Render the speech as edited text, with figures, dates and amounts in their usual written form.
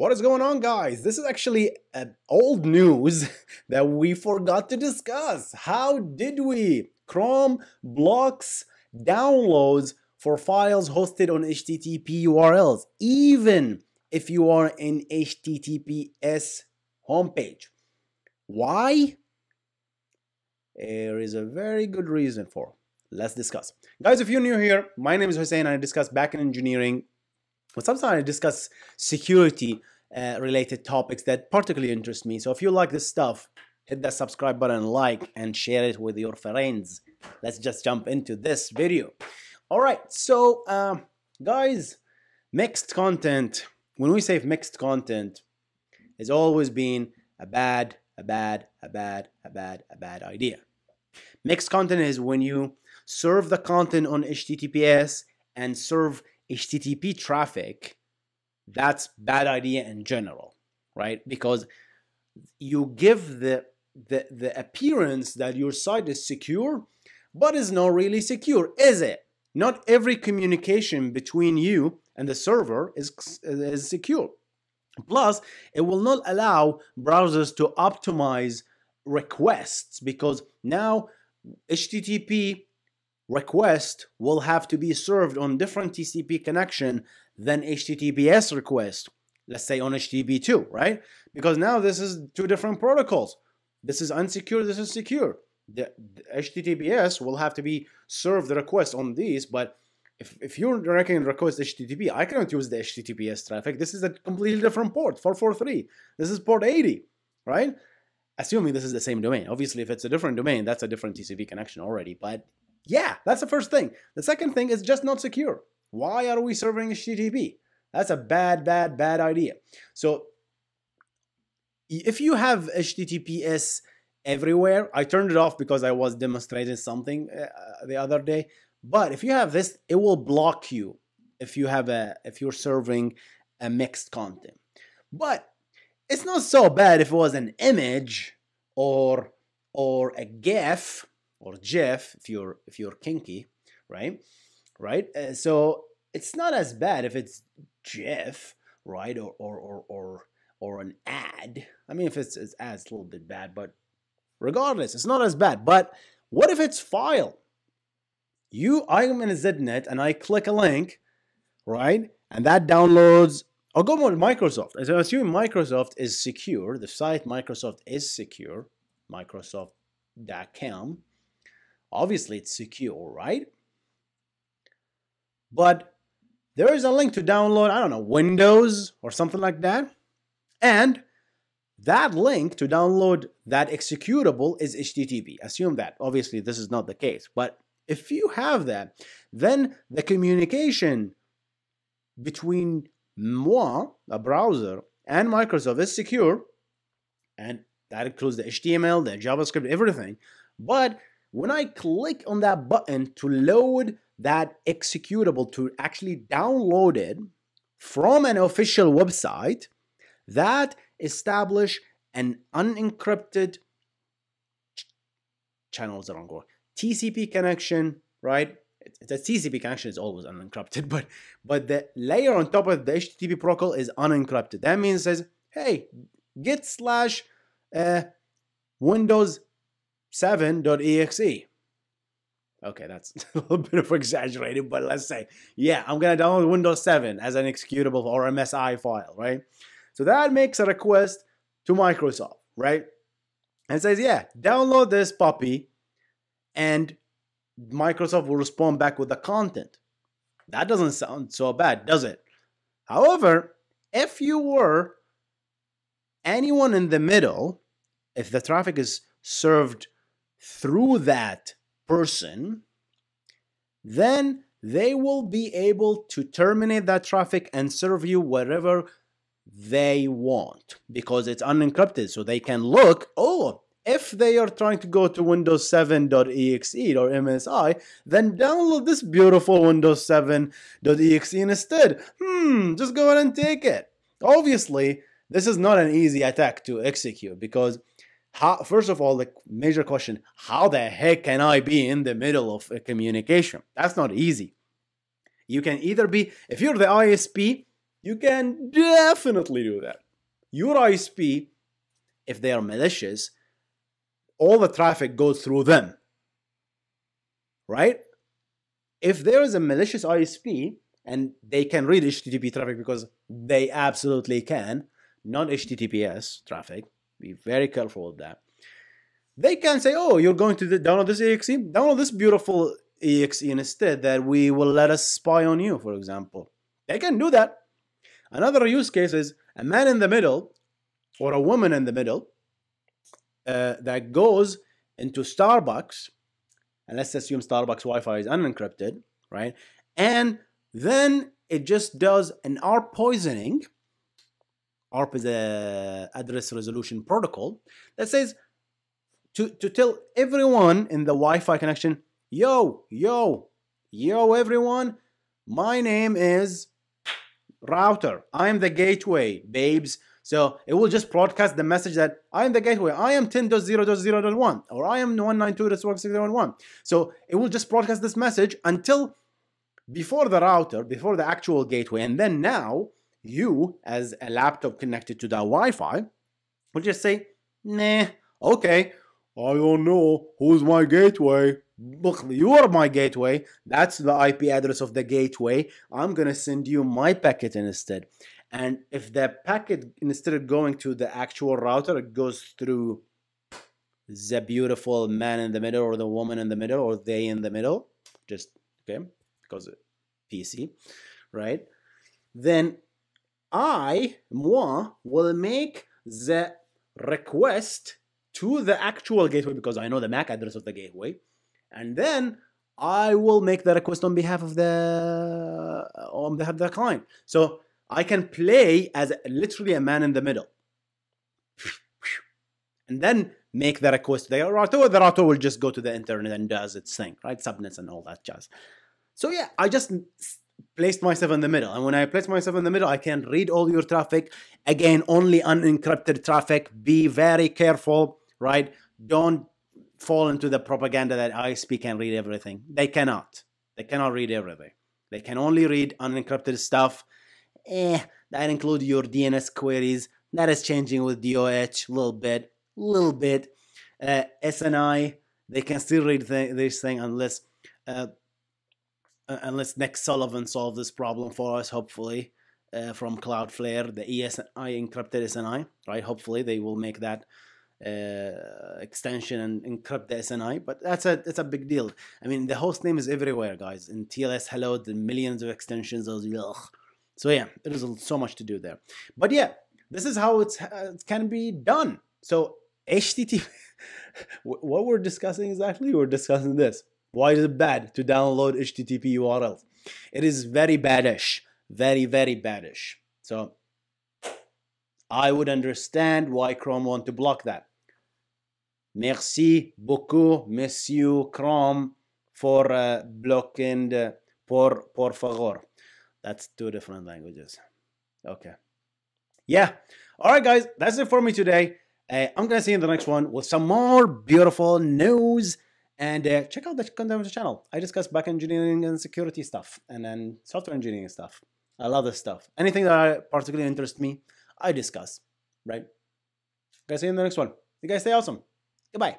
What is going on, guys? This is actually old news that we forgot to discuss. How did we? Chrome blocks downloads for files hosted on HTTP URLs, even if you are in HTTPS homepage. Why? There is a very good reason for it. Let's discuss. Guys, if you're new here, my name is Hussein and I discuss backend engineering. But sometimes I discuss security related topics that particularly interest me. So if you like this stuff, hit that subscribe button, like, and share it with your friends. Let's just jump into this video. All right, so guys, mixed content. When we say mixed content, it's always been a bad idea. Mixed content is when you serve the content on HTTPS and serve HTTP traffic. That's bad idea in general, right? Because you give the appearance that your site is secure, but it's not really secure, is it? Not every communication between you and the server is secure. Plus, it will not allow browsers to optimize requests, because now HTTP request will have to be served on different TCP connection than HTTPS request, let's say on HTTP2, right? Because now this is two different protocols. This is unsecure, this is secure. The HTTPS will have to be served the request on these, but if you're directing request HTTP, I cannot use the HTTPS traffic. This is a completely different port, 443. This is port 80, right? Assuming this is the same domain. Obviously, if it's a different domain, that's a different TCP connection already, but yeah, that's the first thing. The second thing is just not secure. Why are we serving HTTP? That's a bad idea. So if you have HTTPS everywhere, I turned it off because I was demonstrating something the other day. But if you have this, it will block you if you're serving a mixed content. But it's not so bad if it was an image or a GIF. Or GIF, if you're kinky, right? Right? So it's not as bad if it's GIF, right? Or an ad. I mean, if it's ads, it's a little bit bad, but regardless, it's not as bad. But what if it's file? I'm in a ZNet and I click a link, right? And that downloads. I'll go with Microsoft. So I assume Microsoft is secure. The site Microsoft is secure. Microsoft.com. Obviously, it's secure, right? But there is a link to download, I don't know, Windows or something like that. And that link to download that executable is HTTP. Assume that. Obviously, this is not the case. But if you have that, then the communication between moi, a browser, and Microsoft is secure. And that includes the HTML, the JavaScript, everything. But when I click on that button to load that executable, to actually download it from an official website, that establish an unencrypted channel is the wrong word, TCP connection, right? The TCP connection is always unencrypted, but the layer on top of the HTTP protocol is unencrypted. That means it says, hey, git slash Windows 7.exe. Okay, that's a little bit of exaggerated, but let's say, yeah, I'm gonna download Windows 7 as an executable or MSI file, right? So that makes a request to Microsoft, right? And it says, yeah, download this puppy, and Microsoft will respond back with the content. That doesn't sound so bad, does it? However, if you were anyone in the middle, if the traffic is served through that person, then they will be able to terminate that traffic and serve you wherever they want, because it's unencrypted. So they can look, oh, if they are trying to go to Windows 7.exe or MSI, then download this beautiful Windows 7.exe instead. Just go ahead and take it. Obviously, this is not an easy attack to execute, because first of all, the major question, how the heck can I be in the middle of a communication? That's not easy. You can either be, if you're the ISP, You can definitely do that. Your ISP, if they are malicious, all the traffic goes through them, right? If there is a malicious ISP, and they can read HTTP traffic because they absolutely can, not HTTPS traffic, be very careful with that. They can say, oh, you're going to download this exe? Download this beautiful exe instead that we will let us spy on you, for example. They can do that. Another use case is a man in the middle or a woman in the middle that goes into Starbucks, and let's assume Starbucks Wi-Fi is unencrypted, right? And then it just does an ARP poisoning. ARP is a address resolution protocol that says to tell everyone in the Wi-Fi connection, yo, everyone, my name is router. I am the gateway, babes. So it will just broadcast the message that I am the gateway. I am 10.0.0.1 or I am 192.168.1. So it will just broadcast this message until before the router, before the actual gateway. And then now you, as a laptop connected to that Wi-Fi, will just say, nah, okay, I don't know who's my gateway. You are my gateway. That's the IP address of the gateway. I'm going to send you my packet instead. And if the packet, instead of going to the actual router, it goes through the beautiful man in the middle or the woman in the middle or they in the middle, just, okay, because PC, right? Then moi, will make the request to the actual gateway because I know the MAC address of the gateway. And then I will make the request on behalf of the client. So I can play as literally a man in the middle and then make the request to the router. The router will just go to the internet and does its thing, right? Subnets and all that jazz. So yeah, I just placed myself in the middle. And when I place myself in the middle, I can read all your traffic. Again, only unencrypted traffic. Be very careful, right? Don't fall into the propaganda that ISP can read everything. They cannot. They cannot read everything. They can only read unencrypted stuff. That includes your DNS queries. That is changing with DOH a little bit, SNI, they can still read this thing unless unless Nick Sullivan solves this problem for us, hopefully, from Cloudflare, the ESNI encrypted SNI, right? Hopefully they will make that extension and encrypt the SNI, but it's a big deal. I mean, the host name is everywhere, guys. In TLS, hello, the millions of extensions. So yeah, there's so much to do there. But yeah, this is how it can be done. So HTTP, what we're discussing exactly, we're discussing this. Why is it bad to download HTTP URLs? It is very baddish, very, very baddish. So I would understand why Chrome want to block that. Merci beaucoup, Monsieur Chrome, for blocking the por favor. That's two different languages. Okay. Yeah. All right, guys. That's it for me today. I'm going to see you in the next one with some more beautiful news. And check out the content of the channel. I discuss back engineering and security stuff and then software engineering stuff. I love this stuff. Anything that particularly interests me, I discuss, right? Guys, see you in the next one. You guys stay awesome. Goodbye.